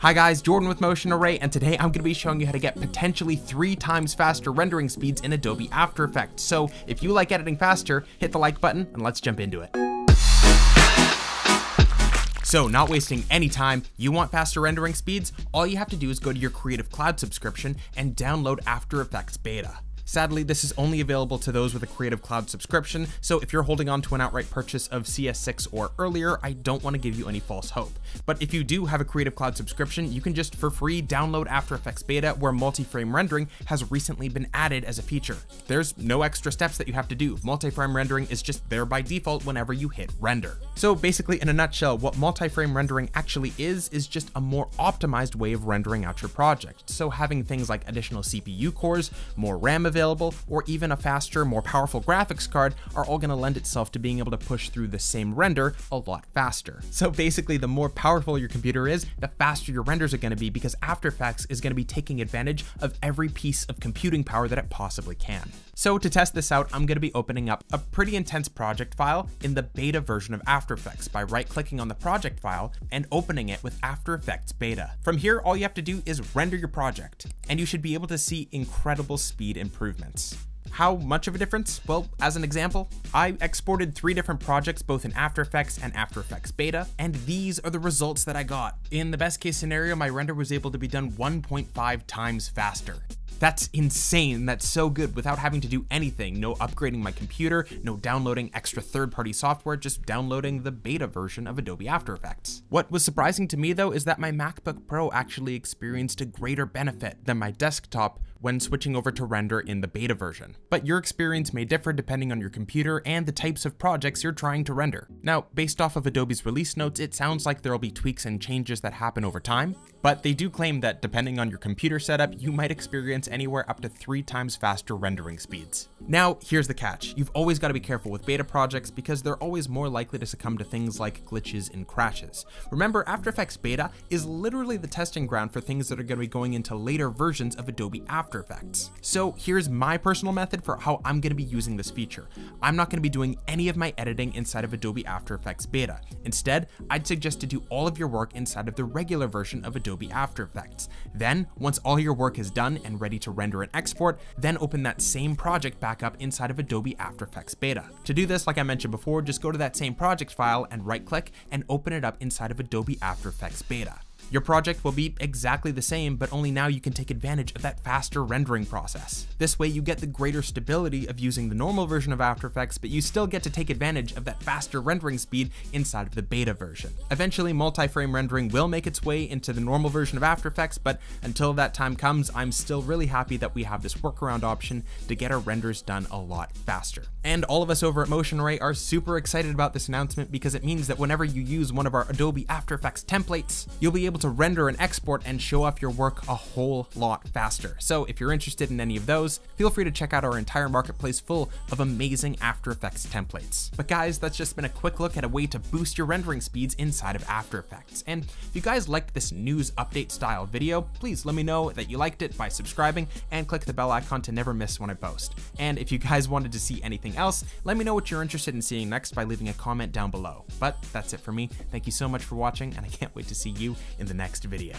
Hi guys, Jordan with Motion Array, and today I'm going to be showing you how to get potentially 3 times faster rendering speeds in Adobe After Effects. So if you like editing faster, hit the like button and let's jump into it. So not wasting any time, you want faster rendering speeds? All you have to do is go to your Creative Cloud subscription and download After Effects Beta. Sadly, this is only available to those with a Creative Cloud subscription, so if you're holding on to an outright purchase of CS6 or earlier, I don't want to give you any false hope. But if you do have a Creative Cloud subscription, you can just for free download After Effects Beta, where multi-frame rendering has recently been added as a feature. There's no extra steps that you have to do. Multi-frame rendering is just there by default whenever you hit render. So basically, in a nutshell, what multi-frame rendering actually is just a more optimized way of rendering out your project. So having things like additional CPU cores, more RAM available, or even a faster, more powerful graphics card are all going to lend itself to being able to push through the same render a lot faster. So basically, the more powerful your computer is, the faster your renders are going to be, because After Effects is going to be taking advantage of every piece of computing power that it possibly can. So to test this out, I'm going to be opening up a pretty intense project file in the beta version of After Effects by right-clicking on the project file and opening it with After Effects Beta. From here, all you have to do is render your project, and you should be able to see incredible speed improvements. How much of a difference? Well, as an example, I exported 3 different projects, both in After Effects and After Effects Beta, and these are the results that I got. In the best case scenario, my render was able to be done 1.5 times faster. That's insane. That's so good without having to do anything. No upgrading my computer, no downloading extra third-party software, just downloading the beta version of Adobe After Effects. What was surprising to me though is that my MacBook Pro actually experienced a greater benefit than my desktop when switching over to render in the beta version. But your experience may differ depending on your computer and the types of projects you're trying to render. Now, based off of Adobe's release notes, it sounds like there'll be tweaks and changes that happen over time, but they do claim that depending on your computer setup, you might experience anywhere up to 3 times faster rendering speeds. Now, here's the catch. You've always got to be careful with beta projects because they're always more likely to succumb to things like glitches and crashes. Remember, After Effects Beta is literally the testing ground for things that are going to be going into later versions of Adobe After Effects. So here's my personal method for how I'm going to be using this feature. I'm not going to be doing any of my editing inside of Adobe After Effects Beta. Instead, I'd suggest to do all of your work inside of the regular version of Adobe After Effects. Then, once all your work is done and ready to render and export, then open that same project back up inside of Adobe After Effects Beta. To do this, like I mentioned before, just go to that same project file and right-click and open it up inside of Adobe After Effects Beta. Your project will be exactly the same, but only now you can take advantage of that faster rendering process. This way you get the greater stability of using the normal version of After Effects, but you still get to take advantage of that faster rendering speed inside of the beta version. Eventually, multi-frame rendering will make its way into the normal version of After Effects, but until that time comes, I'm still really happy that we have this workaround option to get our renders done a lot faster. And all of us over at Motion Array are super excited about this announcement because it means that whenever you use one of our Adobe After Effects templates, you'll be able to render and export and show off your work a whole lot faster. So if you're interested in any of those, feel free to check out our entire marketplace full of amazing After Effects templates. But guys, that's just been a quick look at a way to boost your rendering speeds inside of After Effects. And if you guys liked this news update style video, please let me know that you liked it by subscribing and click the bell icon to never miss when I post. And if you guys wanted to see anything else, let me know what you're interested in seeing next by leaving a comment down below. But that's it for me. Thank you so much for watching, and I can't wait to see you in the next video.